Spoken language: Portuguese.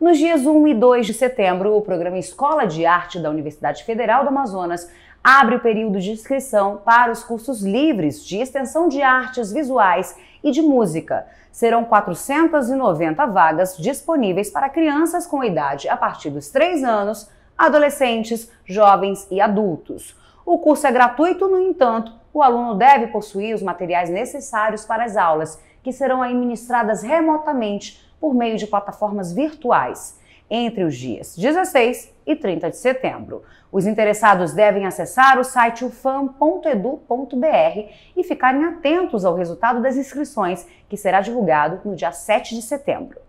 Nos dias 1 e 2 de setembro, o programa Escola de Arte da Universidade Federal do Amazonas abre o período de inscrição para os cursos livres de extensão de artes visuais e de música. Serão 490 vagas disponíveis para crianças com idade a partir dos 3 anos, adolescentes, jovens e adultos. O curso é gratuito, no entanto, o aluno deve possuir os materiais necessários para as aulas, que serão ministradas remotamente por meio de plataformas virtuais, entre os dias 16 e 30 de setembro. Os interessados devem acessar o site ufam.edu.br e ficarem atentos ao resultado das inscrições, que será divulgado no dia 7 de setembro.